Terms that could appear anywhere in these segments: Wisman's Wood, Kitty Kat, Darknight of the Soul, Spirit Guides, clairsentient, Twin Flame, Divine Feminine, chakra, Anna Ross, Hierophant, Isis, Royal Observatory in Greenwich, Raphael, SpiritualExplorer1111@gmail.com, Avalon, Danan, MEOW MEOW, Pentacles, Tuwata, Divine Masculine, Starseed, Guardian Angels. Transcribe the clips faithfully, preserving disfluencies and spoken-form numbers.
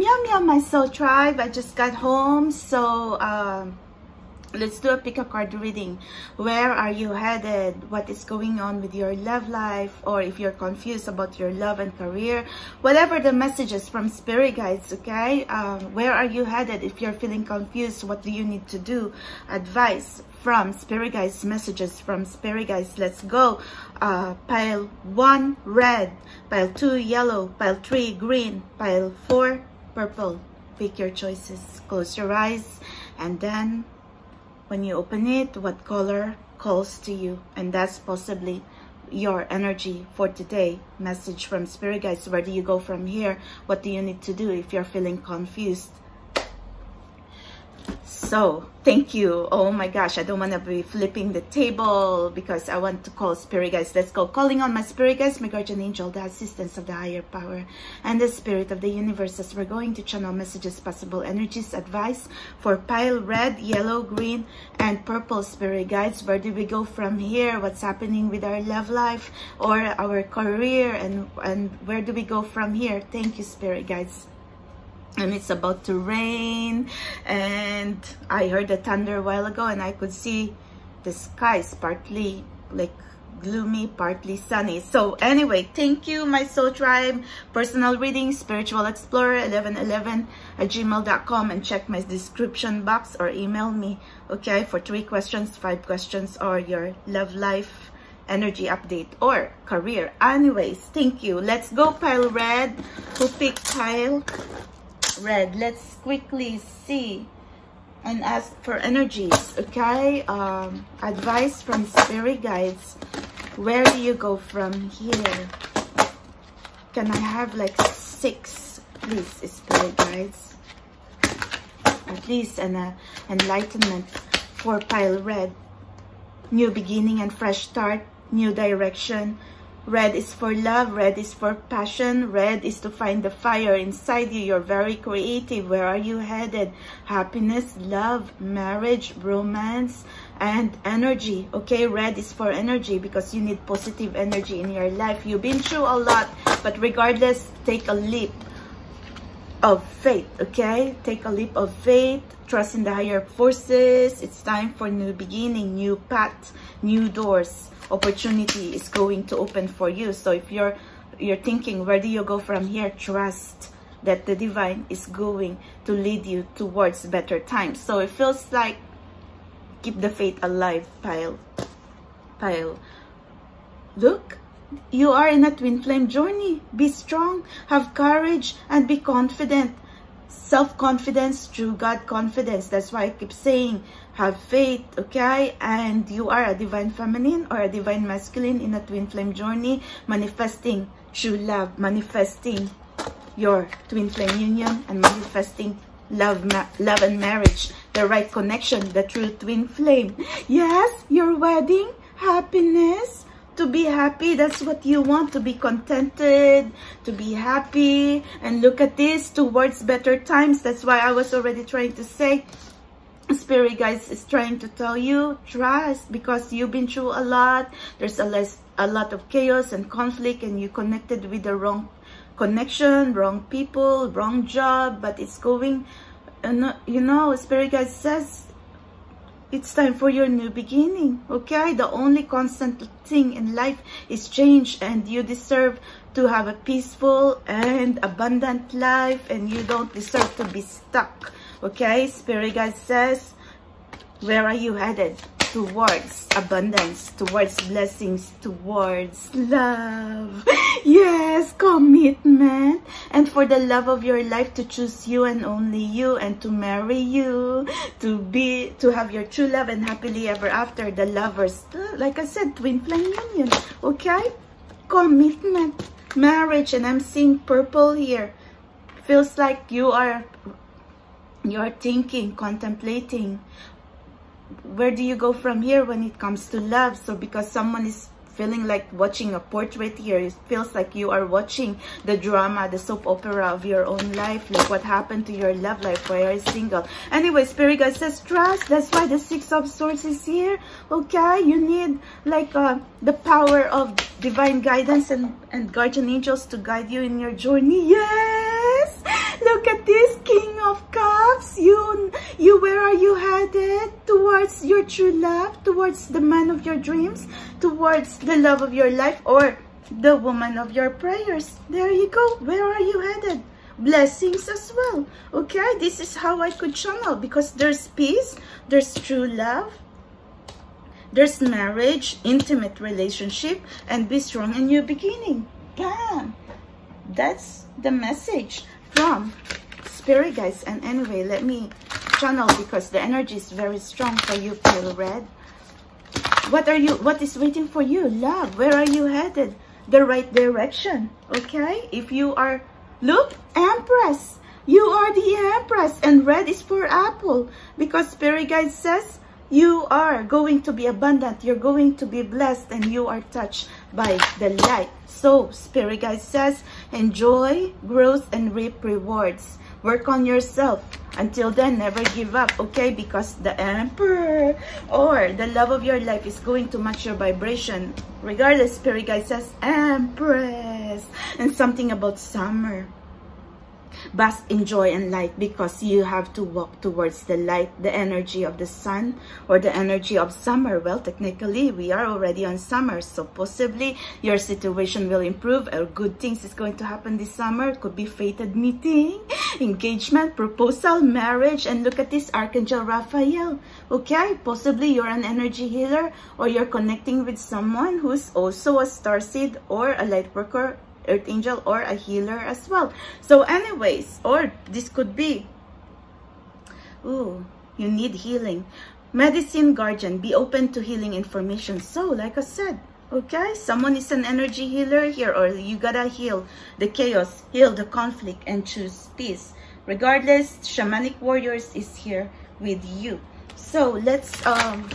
Meow meow, my soul tribe. I just got home, so um let's do a pick a card reading. Where are you headed? What is going on with your love life? Or if you're confused about your love and career, whatever the messages from spirit guides, okay? Um where are you headed? If you're feeling confused, what do you need to do? Advice from spirit guides, messages from spirit guides. Let's go. Uh, pile one red, pile two yellow, pile three green, pile four purple. Pick your choices. Close your eyes, and then when you open it, what color calls to you? And that's possibly your energy for today. Message from spirit guides. Where do you go from here? What do you need to do if you're feeling confused? So thank you. Oh my gosh, I don't want to be flipping the table because I want to call spirit guides. Let's go. Calling on my spirit guides, my guardian angel, the assistance of the higher power and the spirit of the universe, as we're going to channel messages, possible energies, advice for pile red, yellow, green, and purple. Spirit guides, where do we go from here? What's happening with our love life or our career, and and where do we go from here? Thank you, spirit guides. And it's about to rain, and I heard the thunder a while ago, and I could see the skies partly like gloomy, partly sunny. So anyway, thank you, my soul tribe. Personal reading, spiritual explorer eleven eleven at gmail dot com, and check my description box or email me, okay, for three questions, five questions, or your love life energy update or career. Anyways, thank you. Let's go pile red. Who picked pile red? Let's quickly see and ask for energies, okay? Um advice from spirit guides. Where do you go from here? Can I have like six, please, spirit guides, at least an uh, enlightenment for pile red? New beginning and fresh start, new direction. Red is for love, red is for passion, red is to find the fire inside you. You're very creative. Where are you headed? Happiness, love, marriage, romance, and energy, okay? Red is for energy because you need positive energy in your life. You've been through a lot, but regardless, take a leap of faith, okay? Take a leap of faith. Trust in the higher forces. It's time for new beginning, new path, new doors. Opportunity is going to open for you. So if you're you're thinking, where do you go from here? Trust that the divine is going to lead you towards better times. So it feels like keep the faith alive, pile pile. Look, you are in a twin flame journey. Be strong, have courage, and be confident. Self-confidence, true God confidence. That's why I keep saying have faith, okay? And you are a divine feminine or a divine masculine in a twin flame journey, manifesting true love, manifesting your twin flame union, and manifesting love ma love and marriage, the right connection, the true twin flame. Yes, your wedding, happiness. To be happy, that's what you want, to be contented, to be happy. And look at this, towards better times. That's why I was already trying to say, spirit guys is trying to tell you, trust, because you've been through a lot. There's a less a lot of chaos and conflict, and you connected with the wrong connection, wrong people, wrong job. But it's going, you know, spirit guys says it's time for your new beginning, okay? The only constant thing in life is change, and you deserve to have a peaceful and abundant life, and you don't deserve to be stuck, okay? Spirit guide says, where are you headed? Towards abundance, towards blessings, towards love. Yes, commitment. And for the love of your life, to choose you and only you, and to marry you, to be, to have your true love and happily ever after. The lovers, like I said, twin flame union, okay? Commitment, marriage. And I'm seeing purple here. Feels like you are you're thinking, contemplating, where do you go from here when it comes to love? So because someone is feeling like watching a portrait here, it feels like you are watching the drama, the soap opera of your own life, like what happened to your love life. Why are you single? Anyway, spirit guide says trust. That's why the six of swords is here, okay? You need like uh, the power of divine guidance and and guardian angels to guide you in your journey. Yes, Look at this, King of Cups. You, you, where are you headed? Towards your true love, towards the man of your dreams, towards the love of your life, or the woman of your prayers. There you go. Where are you headed? Blessings as well. Okay, this is how I could channel, because there's peace, there's true love, there's marriage, intimate relationship, and be strong and new beginning. Bam! That's the message from Spirit Guides. And anyway, let me channel because the energy is very strong for you, Pale Red. What are you, what is waiting for you? Love, where are you headed? The right direction. Okay? If you are, look, Empress. You are the Empress, and red is for apple, because Spirit Guide says you are going to be abundant, you're going to be blessed, and you are touched by the light. So Spirit Guide says enjoy, growth, and reap rewards. Work on yourself. Until then, never give up, okay? Because the Emperor or the love of your life is going to match your vibration. Regardless, Spirit Guide says Empress. And something about summer. Bask in joy and light, because you have to walk towards the light, the energy of the sun, or the energy of summer. Well, technically, we are already on summer, so possibly your situation will improve, or good things is going to happen this summer. Could be fated meeting, engagement, proposal, marriage, and look at this, Archangel Raphael. Okay, possibly you're an energy healer, or you're connecting with someone who's also a starseed, or a light worker, Earth Angel, or a healer as well. So anyways, or this could be, oh, you need healing. Medicine Guardian, be open to healing information. So like I said, okay, someone is an energy healer here, or you gotta heal the chaos, heal the conflict, and choose peace. Regardless, Shamanic Warriors is here with you. So let's um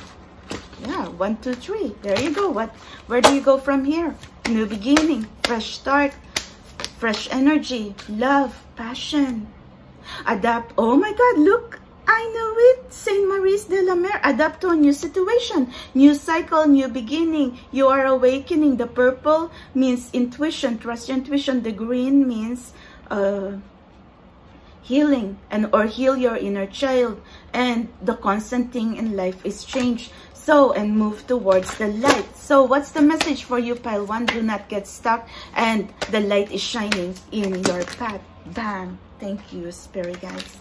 yeah, one, two, three, there you go. What, where do you go from here? New beginning, fresh start, fresh energy, love, passion, adapt. Oh my God, look, I know it, Saint Maurice de la Mer. Adapt to a new situation, new cycle, new beginning. You are awakening. The purple means intuition, trust your intuition. The green means uh healing, and or heal your inner child. And the constant thing in life is change. So, and move towards the light. So what's the message for you, Pile One? Do not get stuck, and the light is shining in your path. Bam. Thank you, Spirit Guides.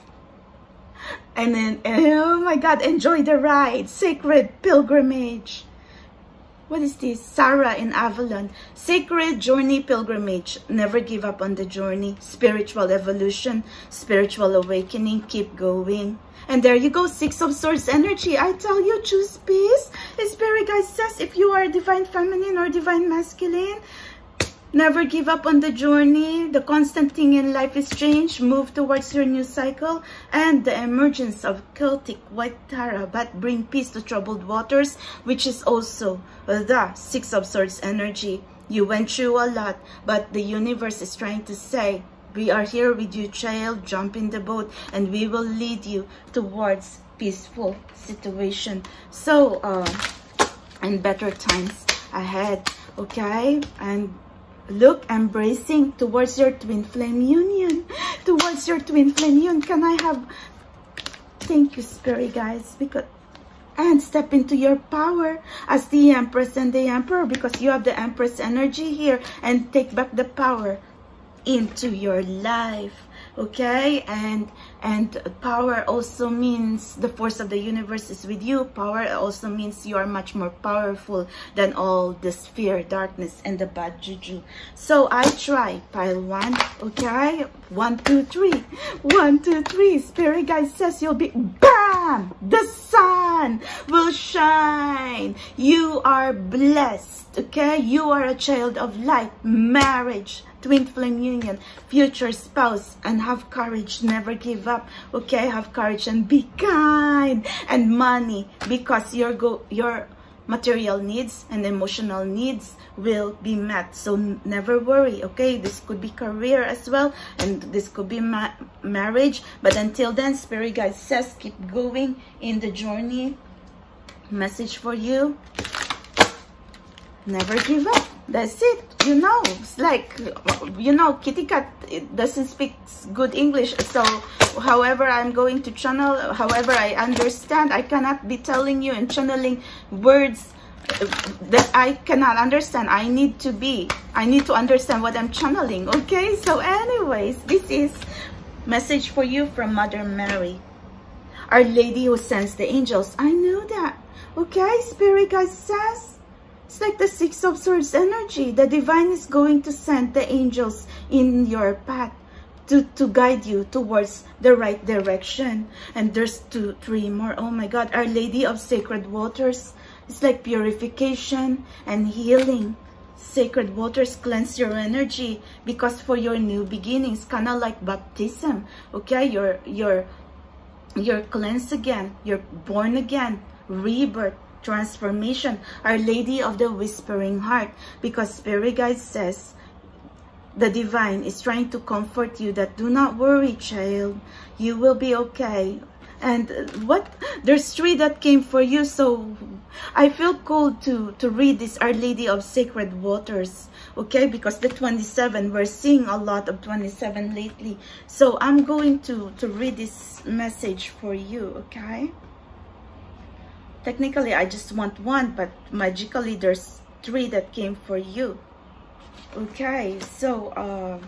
And then, oh my God, enjoy the ride. Sacred pilgrimage. What is this? Sarah in Avalon. Sacred journey, pilgrimage. Never give up on the journey. Spiritual evolution, spiritual awakening. Keep going. And there you go. Six of Swords energy. I tell you, choose peace. Spirit Guide says if you are divine feminine or divine masculine, never give up on the journey. The constant thing in life is change. Move towards your new cycle. And the emergence of Celtic White Tara, but bring peace to troubled waters, which is also the Six of Swords energy. You went through a lot, but the universe is trying to say, we are here with you, child. Jump in the boat, and we will lead you towards peaceful situation. So, uh, and better times ahead, okay? And look, embracing towards your twin flame union, towards your twin flame union. Can I have, thank you, Spirit Guides, because, and step into your power as the Empress and the Emperor, because you have the Empress energy here, and take back the power into your life. Okay, and and power also means the force of the universe is with you. Power also means you are much more powerful than all this fear, darkness, and the bad juju. So I try, Pile One. Okay, one, two, three, one, two, three. Spirit Guide says you'll be, bam, the sun will shine. You are blessed. Okay, you are a child of light. Marriage, twin flame union, future spouse, and have courage. Never give up, okay? Have courage and be kind. And money, because your go your material needs and emotional needs will be met. So never worry, okay? This could be career as well, and this could be ma marriage. But until then, Spirit Guide says keep going in the journey. Message for you, never give up. That's it, you know. It's like, you know, Kitty Cat doesn't speak good English, so however I'm going to channel, however I understand, I cannot be telling you and channeling words that I cannot understand. I need to be, I need to understand what I'm channeling, okay? So anyways, this is message for you from Mother Mary. Our Lady who sends the angels. I know that, okay? Spirit guide says, it's like the Six of Swords energy. The divine is going to send the angels in your path to, to guide you towards the right direction. And there's two, three more. Oh my God. Our Lady of Sacred Waters. It's like purification and healing. Sacred waters cleanse your energy because for your new beginnings, kind of like baptism. Okay, you're, you're, you're cleansed again. You're born again. Rebirth. Transformation. Our Lady of the Whispering Heart, because Spirit Guide says the divine is trying to comfort you that do not worry, child, you will be okay. And what, there's three that came for you, so I feel called to to read this Our Lady of Sacred Waters, okay, because the twenty-seven, we're seeing a lot of twenty-seven lately, so I'm going to to read this message for you, okay? Technically, I just want one, but magically, there's three that came for you. Okay, so uh,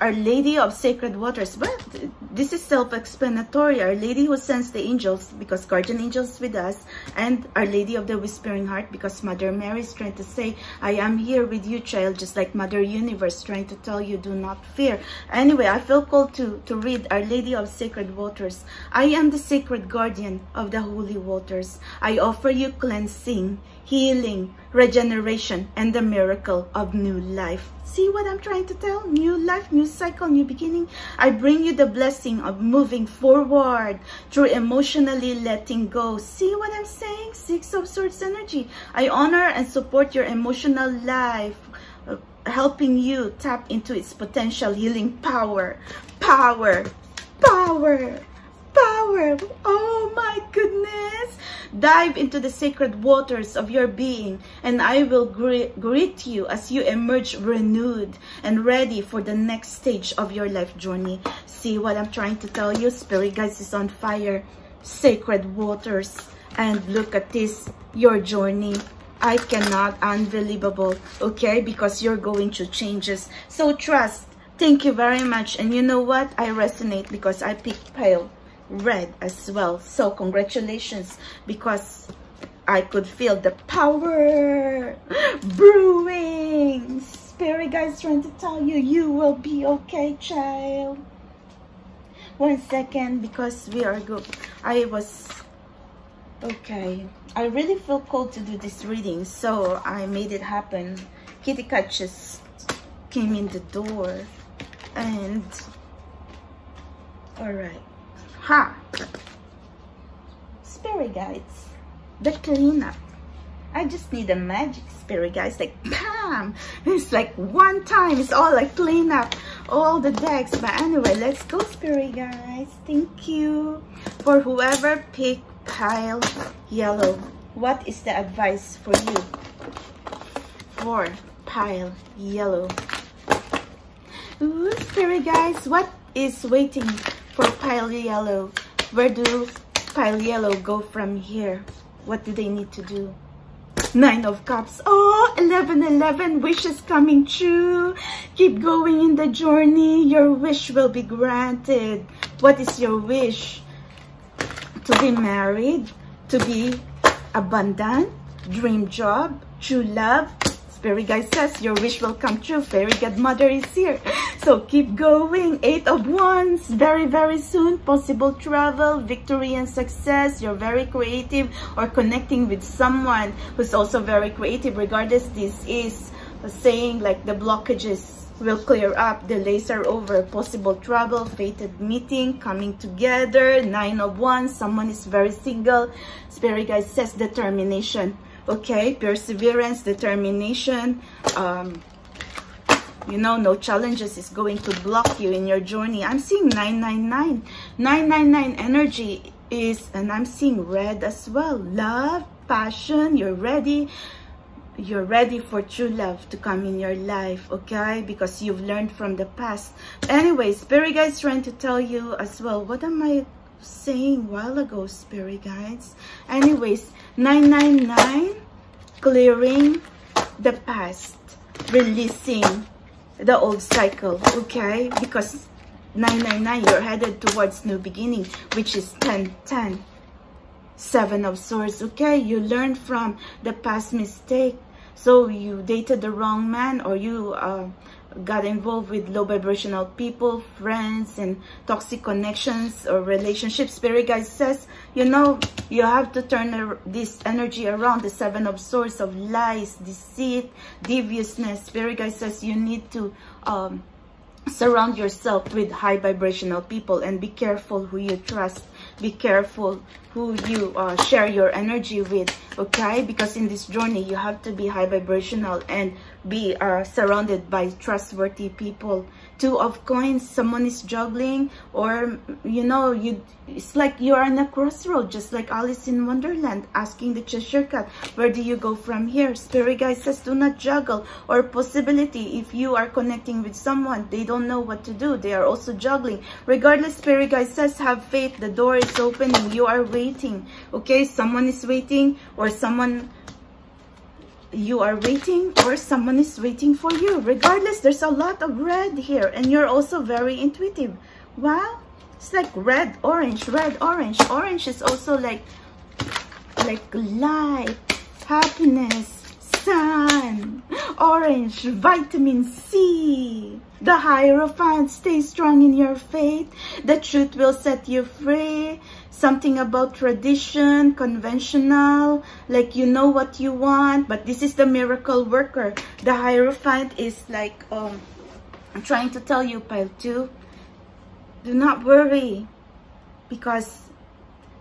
Our Lady of Sacred Waters. But this is self-explanatory. Our Lady who sends the angels, because guardian angels with us, and Our Lady of the Whispering Heart, because Mother Mary is trying to say, I am here with you, child, just like Mother Universe trying to tell you, do not fear. Anyway, I feel called to, to read Our Lady of Sacred Waters. I am the sacred guardian of the holy waters. I offer you cleansing, healing, regeneration, and the miracle of new life. See what I'm trying to tell? New life, new cycle, new beginning. I bring you the blessing of moving forward through emotionally letting go. See what I'm saying? Six of Swords energy. I honor and support your emotional life, helping you tap into its potential healing power. Power. Power. Power. Oh my goodness. Dive into the sacred waters of your being, and I will greet you as you emerge renewed and ready for the next stage of your life journey. See what I'm trying to tell you? Spirit Guides is on fire. Sacred waters. And look at this, your journey. I cannot, unbelievable, okay? Because you're going through changes. So trust. Thank you very much. And you know what? I resonate because I picked pale red as well, so congratulations, because I could feel the power brewing. Spirit Guides trying to tell you, you will be okay, child. One second, because we are good. I was okay. I really feel called to do this reading, so I made it happen. Kitty Cat just came in the door, and all right. Ha! Spirit Guides, the cleanup. I just need a magic, Spirit Guides, like bam! It's like one time, it's all like clean up all the decks. But anyway, let's go, Spirit Guides. Thank you for whoever picked pile yellow. What is the advice for you for pile yellow? Ooh, Spirit Guides, what is waiting for pile yellow? Where do pile yellow go from here? What do they need to do? Nine of Cups. Oh, eleven eleven, wishes coming true. Keep going in the journey. Your wish will be granted. What is your wish? To be married, to be abundant, dream job, true love. Spirit Guide says your wish will come true. Fairy Godmother is here. So keep going. Eight of Wands. Very, very soon. Possible travel, victory, and success. You're very creative or connecting with someone who's also very creative. Regardless, this is saying like the blockages will clear up. Delays are over. Possible travel, fated meeting, coming together. Nine of Wands. Someone is very single. Spirit Guide says determination. Okay, perseverance, determination, um, you know, no challenges is going to block you in your journey. I'm seeing nine nine nine. nine nine nine energy is, and I'm seeing red as well. Love, passion, you're ready. you're ready for true love to come in your life, okay? Because you've learned from the past. Anyway, Spirit Guides trying to tell you as well. What am I saying while ago, Spirit Guides? Anyways, nine nine nine, clearing the past, releasing the old cycle, okay? Because nine nine nine, you're headed towards new beginning, which is ten ten. Seven of Swords, okay? You learned from the past mistake. So you dated the wrong man, or you uh, got involved with low vibrational people, friends, and toxic connections or relationships. Spirit Guide says, you know, you have to turn this energy around. The Seven of Swords of lies, deceit, deviousness. Spirit Guide says you need to um, surround yourself with high vibrational people, and be careful who you trust. Be careful who you uh, share your energy with, okay? Because in this journey, you have to be high vibrational and be uh, surrounded by trustworthy people. Two of Coins, someone is juggling, or, you know, you it's like you're on a crossroad, just like Alice in Wonderland, asking the Cheshire Cat, where do you go from here? Spirit Guide says, do not juggle, or possibility, if you are connecting with someone, they don't know what to do, they are also juggling. Regardless, Spirit Guide says, have faith, the door is opening, you are waiting, okay? Someone is waiting, or someone... you are waiting, or someone is waiting for you. Regardless, there's a lot of red here, and you're also very intuitive. Wow, it's like red, orange, red, orange. Orange is also like like light, happiness, sun, orange, vitamin C. The Hierophant, stay strong in your faith. The truth will set you free. Something about tradition, conventional, like you know what you want, but this is the miracle worker. The Hierophant is like, um, I'm trying to tell you, pile two, do not worry, because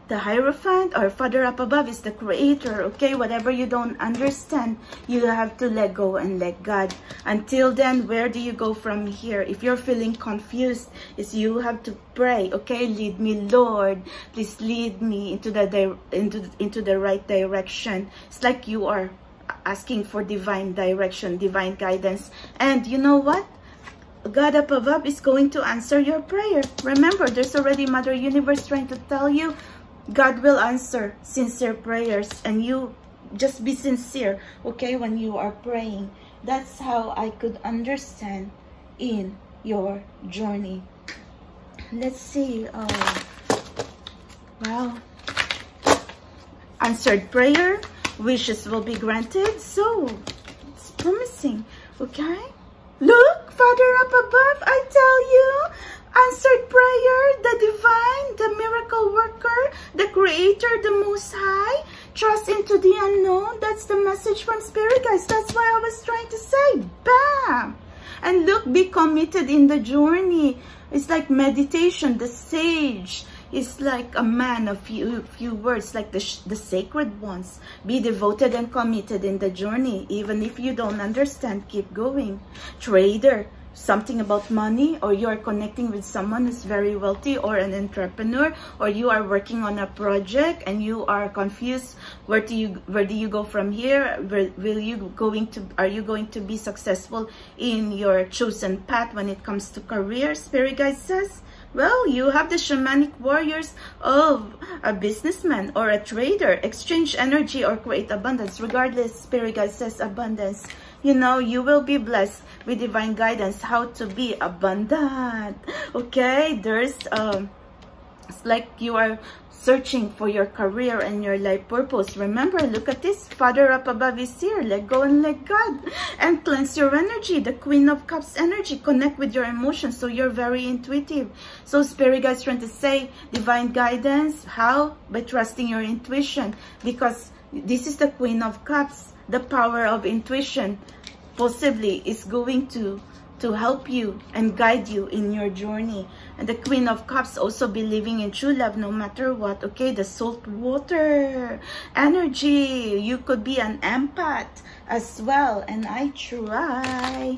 the Hierophant or Father up above is the creator, okay? Whatever you don't understand, you have to let go and let God. Until then, where do you go from here? If you're feeling confused, is you have to pray, okay? Lead me, Lord. Please lead me into the, into, into the right direction. It's like you are asking for divine direction, divine guidance. And you know what? God up above is going to answer your prayer. Remember, there's already Mother Universe trying to tell you, God will answer sincere prayers, and you just be sincere, okay, when you are praying. That's how I could understand in your journey. Let's see. Oh, wow. Answered prayer, wishes will be granted. So it's promising, okay? Look, Father up above, I tell you. Answered prayer, the divine, the miracle worker, the creator, the most high. Trust into the unknown. That's the message from Spirit Guides. That's why I was trying to say. Bam! And look, be committed in the journey. It's like meditation. The sage is like a man of few, few words, like the, the sacred ones. Be devoted and committed in the journey. Even if you don't understand, keep going. Trader. Something about money, or you are connecting with someone who's very wealthy, or an entrepreneur, or you are working on a project and you are confused. Where do you where do you go from here? Where, will you going to are you going to be successful in your chosen path when it comes to career? Spirit Guide says, well, you have the shamanic warriors of a businessman or a trader. Exchange energy or create abundance. Regardless, Spirit Guide says abundance. You know, you will be blessed with divine guidance, how to be abundant, okay? There's, um, it's like you are searching for your career and your life purpose. Remember, look at this. Father up above is here. Let go and let God. And cleanse your energy. The Queen of Cups energy. Connect with your emotions, so you're very intuitive. So Spirit Guides trying to say divine guidance. How? By trusting your intuition. Because this is the Queen of Cups. The power of intuition possibly is going to to help you and guide you in your journey. And the Queen of Cups also believing in true love no matter what, okay? The salt water energy. You could be an empath as well. And I try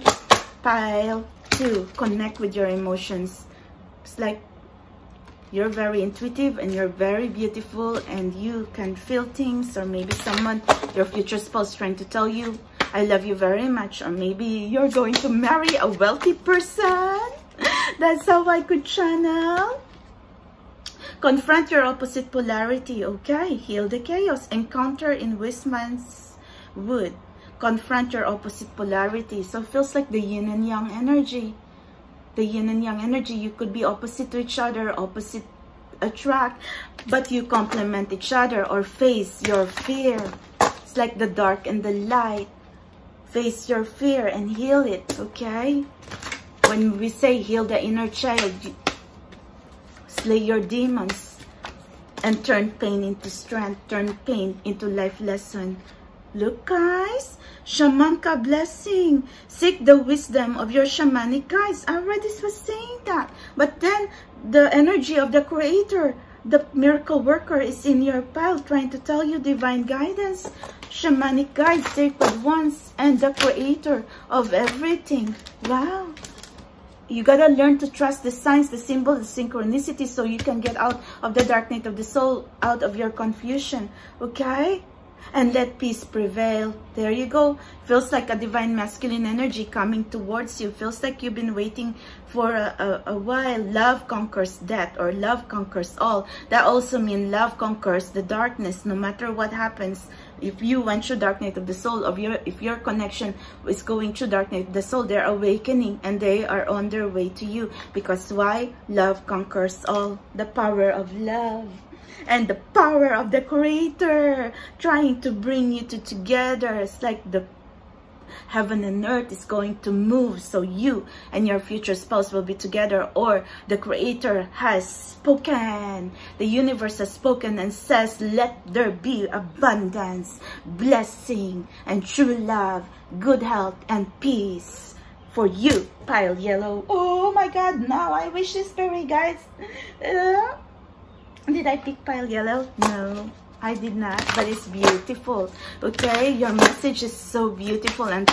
pile to connect with your emotions. It's like You're very intuitive and you're very beautiful and you can feel things, or maybe someone, your future spouse, trying to tell you, I love you very much. Or maybe you're going to marry a wealthy person. That's how I could channel. Confront your opposite polarity, okay? Heal the chaos. Encounter in Wisman's Wood. Confront your opposite polarity. So it feels like the yin and yang energy. The yin and yang energy, you could be opposite to each other, opposite attract, but you complement each other, or face your fear. It's like the dark and the light. Face your fear and heal it, okay? When we say heal the inner child, slay your demons and turn pain into strength, turn pain into life lesson. Look, guys, shamanka blessing. Seek the wisdom of your shamanic guides. I already was saying that. But then the energy of the creator, the miracle worker, is in your pile trying to tell you divine guidance, shamanic guides, sacred ones, and the creator of everything. Wow. You gotta learn to trust the signs, the symbols, the synchronicity, so you can get out of the dark night of the soul, out of your confusion. Okay? And let peace prevail. There you go. Feels like a divine masculine energy coming towards you. Feels like you've been waiting for a, a, a while. Love conquers death, or love conquers all. That also means love conquers the darkness, no matter what happens. If you went through dark night of the soul, of your, if your connection is going through dark night of the soul, they're awakening and they are on their way to you. Because why? Love conquers all. The power of love. And the power of the creator trying to bring you two together. It's like the heaven and earth is going to move, so you and your future spouse will be together, or the creator has spoken, the universe has spoken and says, let there be abundance, blessing, and true love, good health, and peace for you, pile yellow. Oh my god, now I wish this berry, guys. uh, Did I pick pile yellow? No, I did not, but it's beautiful. Okay, your message is so beautiful and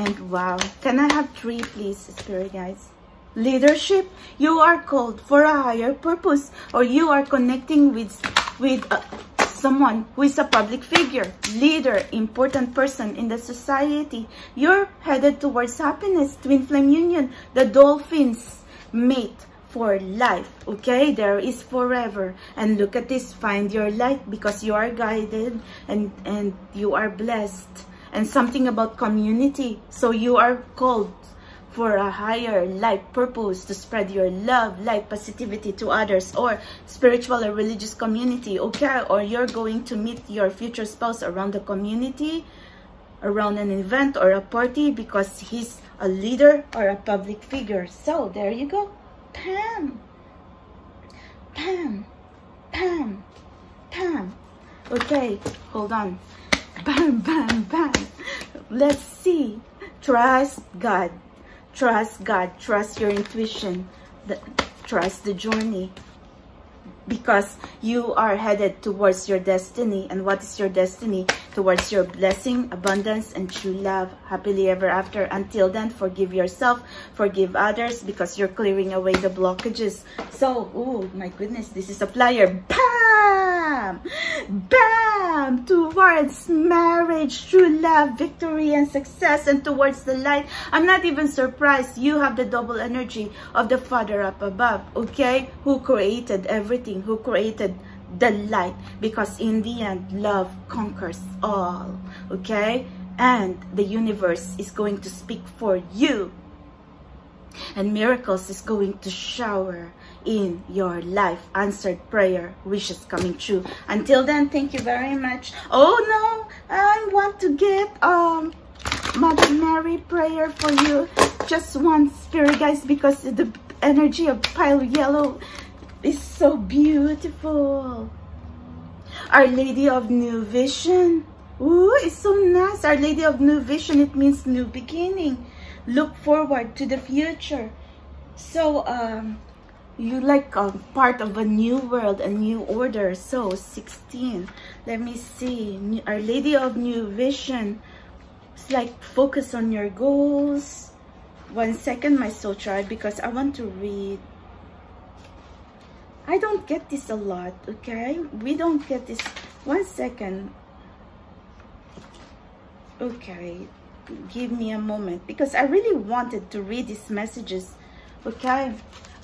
and wow. Can I have three, please, spirit guides? Leadership. You are called for a higher purpose, or you are connecting with with uh, someone who is a public figure, leader, important person in the society. You're headed towards happiness. Twin flame union, the dolphins mate for life, okay? There is forever. And look at this, find your light, because you are guided and and you are blessed. And something about community, so you are called for a higher life purpose, to spread your love, light, positivity to others, or spiritual or religious community, okay? Or you're going to meet your future spouse around the community, around an event or a party, because he's a leader or a public figure. So there you go. Pam, Pam, Pam, Pam. Okay, hold on. Bam, bam, bam. Let's see. Trust God. Trust God. Trust your intuition. The, trust the journey. Because you are headed towards your destiny. And what is your destiny? Towards your blessing, abundance, and true love, happily ever after. Until then, forgive yourself, forgive others, because you're clearing away the blockages. So, oh my goodness, this is a flyer. Bam! Bam! Towards marriage, true love, victory, and success, and towards the light. I'm not even surprised. You have the double energy of the Father up above, okay? Who created everything, who created the light, because in the end love conquers all, okay? And the universe is going to speak for you, and miracles is going to shower in your life, answered prayer, wishes coming true. Until then, thank you very much. Oh no, I want to get um Mother Mary prayer for you, just one, spirit guys, because the energy of pile yellow is so beautiful. Our Lady of New Vision. Ooh, it's so nice. Our Lady of New Vision, it means new beginning. Look forward to the future. So, um, you like a part of a new world, a new order. So, sixteen. Let me see. Our Lady of New Vision. It's like focus on your goals. One second, my soul tribe, because I want to read. I don't get this a lot, okay? We don't get this. One second. Okay, give me a moment, because I really wanted to read these messages, okay?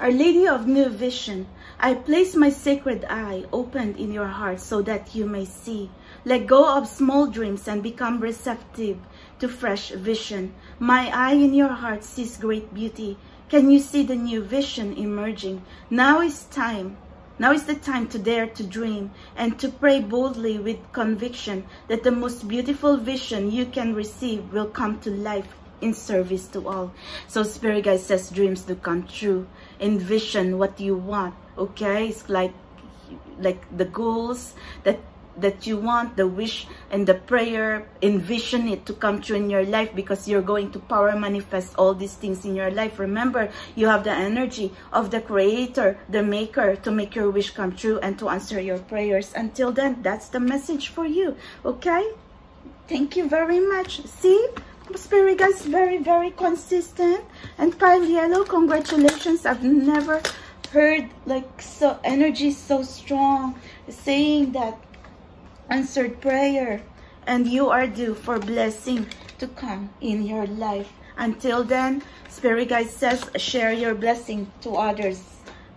Our Lady of New Vision, I place my sacred eye opened in your heart so that you may see. Let go of small dreams and become receptive to fresh vision. My eye in your heart sees great beauty. Can you see the new vision emerging? Now is time. Now is the time to dare to dream and to pray boldly with conviction that the most beautiful vision you can receive will come to life in service to all. So Spirit Guide says dreams do come true. Envision what you want, okay? It's like like the goals that that you want, the wish and the prayer, envision it to come true in your life, because you're going to power manifest all these things in your life. Remember, you have the energy of the Creator, the Maker, to make your wish come true and to answer your prayers. Until then, that's the message for you, okay? Thank you very much. See? Spirit Guides, very, very consistent. And Kyle Yellow, congratulations. I've never heard like so energy so strong saying that. Answered prayer, and you are due for blessing to come in your life. Until then, Spirit Guide says share your blessing to others,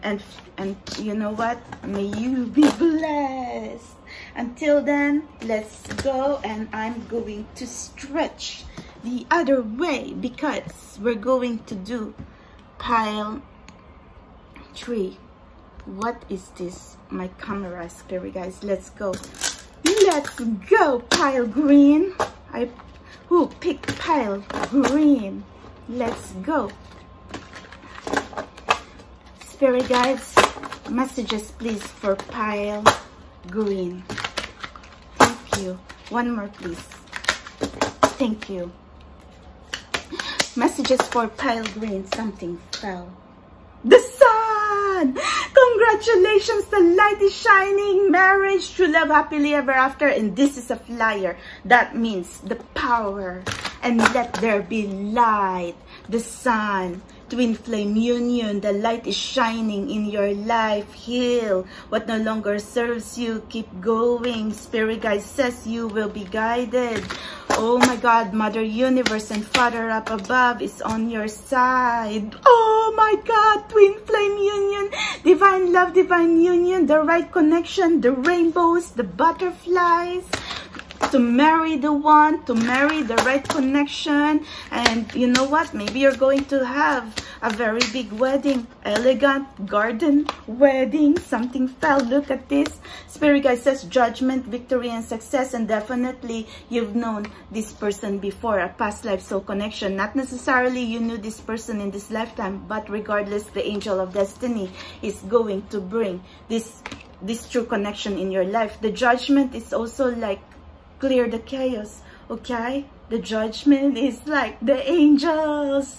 and and you know what, may you be blessed. Until then, let's go, and I'm going to stretch the other way because we're going to do pile three. What is this? My camera, Spirit Guides. Let's go. Let's go, pile green. I who picked pile green. Let's go. Spirit Guides, messages please for pile green. Thank you. One more please. Thank you. Messages for pile green. Something fell. The sun! Congratulations, the light is shining. Marriage, true love, happily ever after. And this is a flyer. That means the power. And let there be light. The sun, twin flame union. The light is shining in your life. Heal what no longer serves you. Keep going. Spirit Guide says you will be guided. Oh my God, Mother Universe and Father up above is on your side. Oh my God, twin flame union, divine love, divine union, the right connection, the rainbows, the butterflies, to marry the one, to marry the right connection. And you know what, maybe you're going to have a very big wedding, elegant garden wedding. Something fell. Look at this. Spirit Guide says judgment, victory, and success. And definitely you've known this person before, a past life soul connection. Not necessarily you knew this person in this lifetime, but regardless, the angel of destiny is going to bring this this true connection in your life. The judgment is also like clear the chaos, okay? The judgment is like the angels,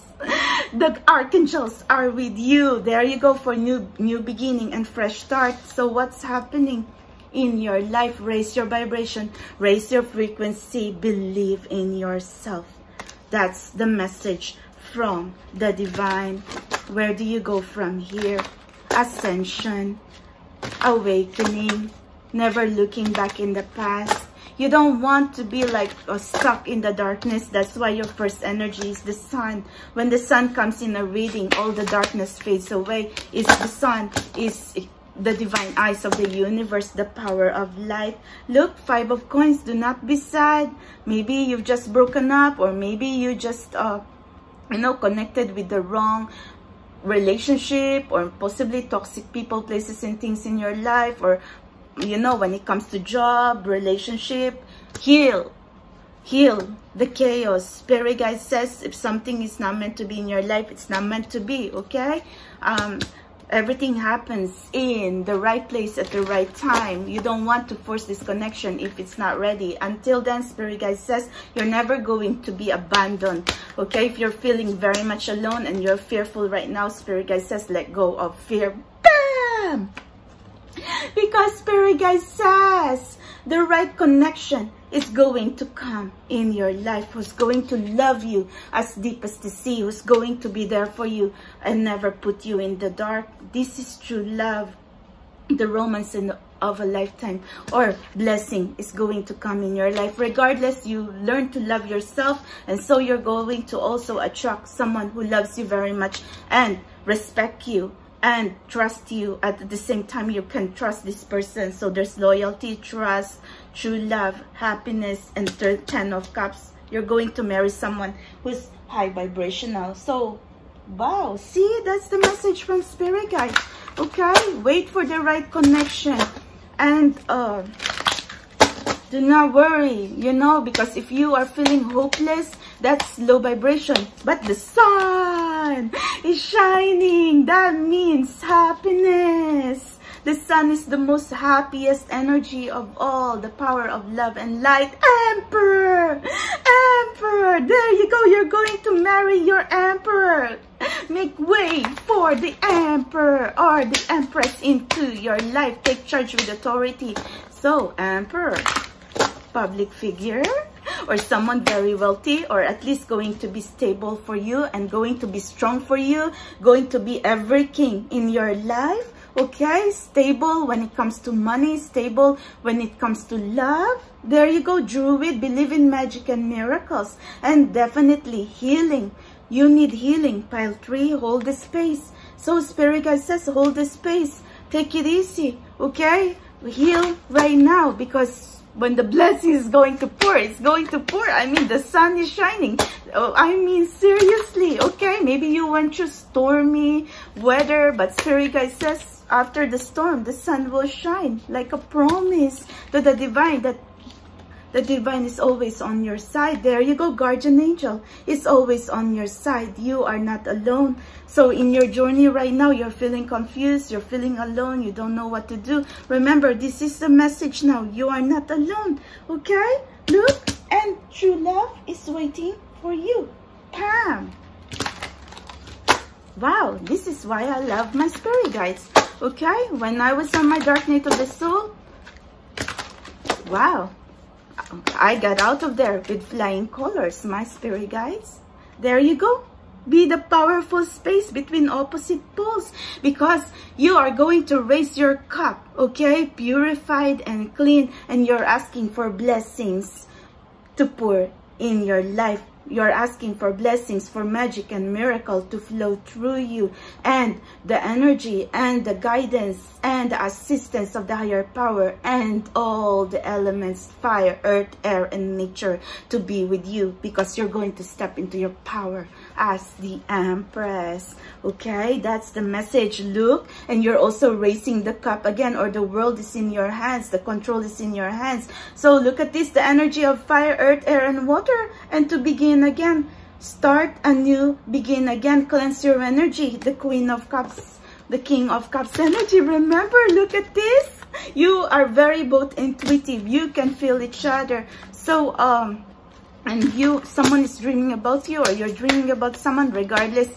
the archangels are with you. There you go, for new new beginning and fresh start. So what's happening in your life? Raise your vibration, raise your frequency, believe in yourself. That's the message from the divine. Where do you go from here? Ascension, awakening, never looking back in the past. You don't want to be like uh, stuck in the darkness. That's why your first energy is the sun. When the sun comes in a reading, all the darkness fades away. Is the sun, is the divine eyes of the universe, the power of light. Look, five of coins, do not be sad. Maybe you've just broken up, or maybe you just, uh, you know, connected with the wrong relationship, or possibly toxic people, places, and things in your life, or you know, when it comes to job, relationship. Heal, heal the chaos. Spirit Guide says if something is not meant to be in your life, it's not meant to be, okay? Um everything happens in the right place at the right time. You don't want to force this connection if it's not ready. Until then, Spirit Guide says you're never going to be abandoned, okay? If you're feeling very much alone and you're fearful right now, Spirit Guide says let go of fear. Bam! Because Spirit Guide says the right connection is going to come in your life, who's going to love you as deep as the sea, who's going to be there for you and never put you in the dark. This is true love. the romance of a lifetime or blessing is going to come in your life. Regardless, you learn to love yourself, and so you're going to also attract someone who loves you very much and respect you and trust you. At the same time, you can trust this person. So there's loyalty, trust, true love, happiness, and third, ten of cups. You're going to marry someone who's high vibrational. So wow, see, that's the message from Spirit, guys. Okay, wait for the right connection, and uh do not worry, you know, because if you are feeling hopeless, that's low vibration. But the sun is shining, that means happiness. The sun is the most happiest energy of all, the power of love and light. Emperor, Emperor, there you go. You're going to marry your Emperor. Make way for the Emperor or the Empress into your life. Take charge with authority. So, Emperor, public figure, or someone very wealthy, or at least going to be stable for you and going to be strong for you, going to be every king in your life. Okay, stable when it comes to money, stable when it comes to love. There you go, Druid, believe in magic and miracles, and definitely healing. You need healing. Pile three, hold the space. So Spirit Guide says, hold the space, take it easy, okay? Heal right now, because when the blessing is going to pour, it's going to pour. I mean, the sun is shining. Oh, I mean, seriously, okay? Maybe you went through stormy weather, but Spirit Guide says, after the storm, the sun will shine, like a promise to the divine, that the divine is always on your side. There you go, guardian angel is always on your side. You are not alone. So in your journey right now, you're feeling confused, you're feeling alone, you don't know what to do. Remember, this is the message now. You are not alone, okay? Look, and true love is waiting for you. Pam. Wow, this is why I love my Spirit Guides. Okay, when I was on my dark night of the soul, wow, I got out of there with flying colors, my Spirit Guides. There you go. Be the powerful space between opposite poles, because you are going to raise your cup, okay? Purified and clean, and you're asking for blessings to pour in your life. You're asking for blessings, for magic and miracle to flow through you, and the energy and the guidance and the assistance of the higher power and all the elements, fire, earth, air, and nature, to be with you, because you're going to step into your power as the Empress. Okay, that's the message. Look, and you're also raising the cup again, or the world is in your hands, the control is in your hands. So look at this, the energy of fire, earth, air, and water, and to begin again, start anew, begin again, cleanse your energy. The Queen of Cups, the King of Cups energy. Remember, look at this, you are very both intuitive, you can feel each other. So um and you, someone is dreaming about you, or you're dreaming about someone. Regardless,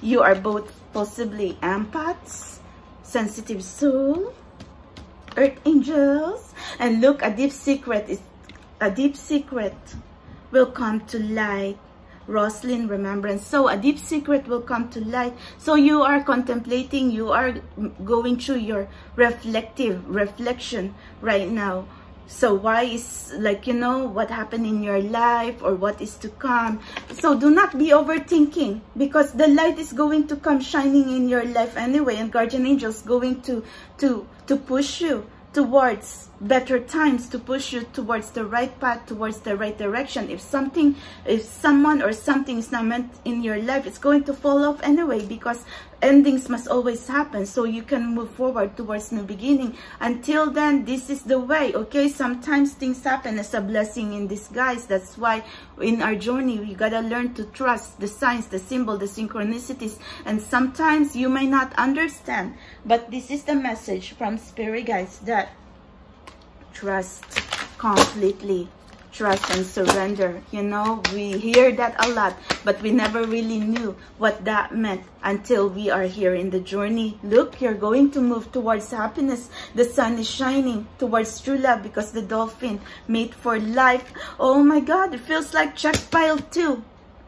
you are both possibly empaths, sensitive soul, earth angels. And look, a deep secret is a deep secret will come to light. Roslyn, remembrance. So a deep secret will come to light. So you are contemplating, you are going through your reflective reflection right now. So why is, like, you know, what happened in your life or what is to come. So do not be overthinking, because the light is going to come shining in your life anyway, and guardian angels going to to to push you towards better times, to push you towards the right path, towards the right direction. If something, if someone or something is not meant in your life, it's going to fall off anyway, because endings must always happen, so you can move forward towards new beginning. Until then, this is the way, okay? Sometimes things happen as a blessing in disguise. That's why in our journey, we gotta learn to trust the signs, the symbol, the synchronicities. And sometimes you may not understand, but this is the message from Spirit Guides, that trust completely, trust and surrender. You know, we hear that a lot, but we never really knew what that meant until we are here in the journey. Look, you're going to move towards happiness. The sun is shining towards true love, because the dolphin made for life. Oh my God, it feels like check pile two.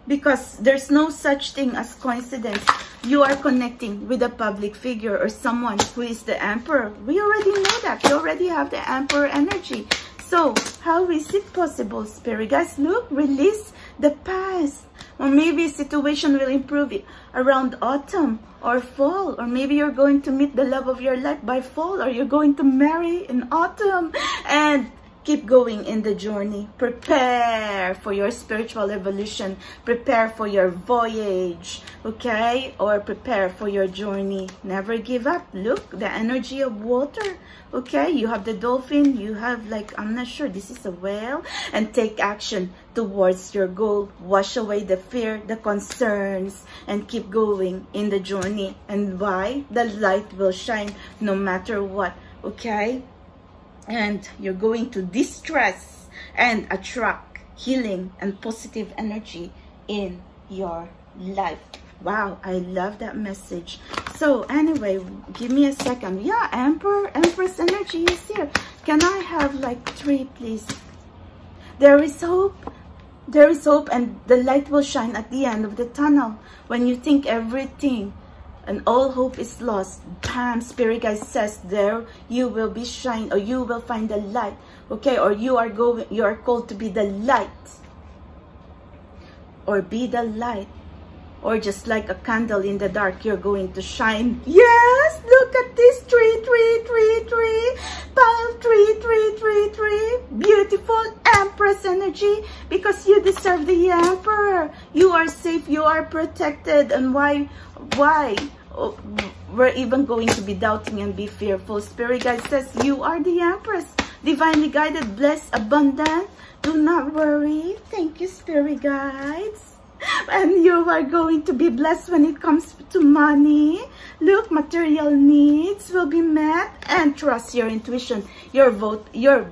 because there's no such thing as coincidence. You are connecting with a public figure or someone who is the emperor. We already know that. You already have the emperor energy. So how is it possible, Spirit guys? Look, release the past. Or maybe situation will improve it around autumn or fall. Or maybe you're going to meet the love of your life by fall. Or you're going to marry in autumn. And keep going in the journey. Prepare for your spiritual evolution. Prepare for your voyage. Okay? Or prepare for your journey. Never give up. Look, the energy of water. Okay? You have the dolphin. You have, like, I'm not sure. This is a whale. And take action towards your goal. Wash away the fear, the concerns, and keep going in the journey. And why? The light will shine no matter what. Okay? And you're going to distress and attract healing and positive energy in your life. Wow, I love that message. So anyway, give me a second. Yeah, Emperor, Empress energy is here. Can I have like three, please? There is hope. There is hope, and the light will shine at the end of the tunnel. When you think everything and all hope is lost, bam, Spirit guide says there you will be shine, or you will find the light. Okay? Or you are going, you are called to be the light, or be the light, or just like a candle in the dark, you're going to shine. Yes, look at this tree, tree, tree, tree, pile tree, tree, tree, tree. Beautiful Empress energy, because you deserve the Emperor. You are safe, you are protected. And why, why oh, we're even going to be doubting and be fearful? Spirit guide says you are the Empress, divinely guided, blessed, abundant. Do not worry. Thank you, Spirit guides. And you are going to be blessed when it comes to money. Look, material needs will be met, and trust your intuition. Your vote, your,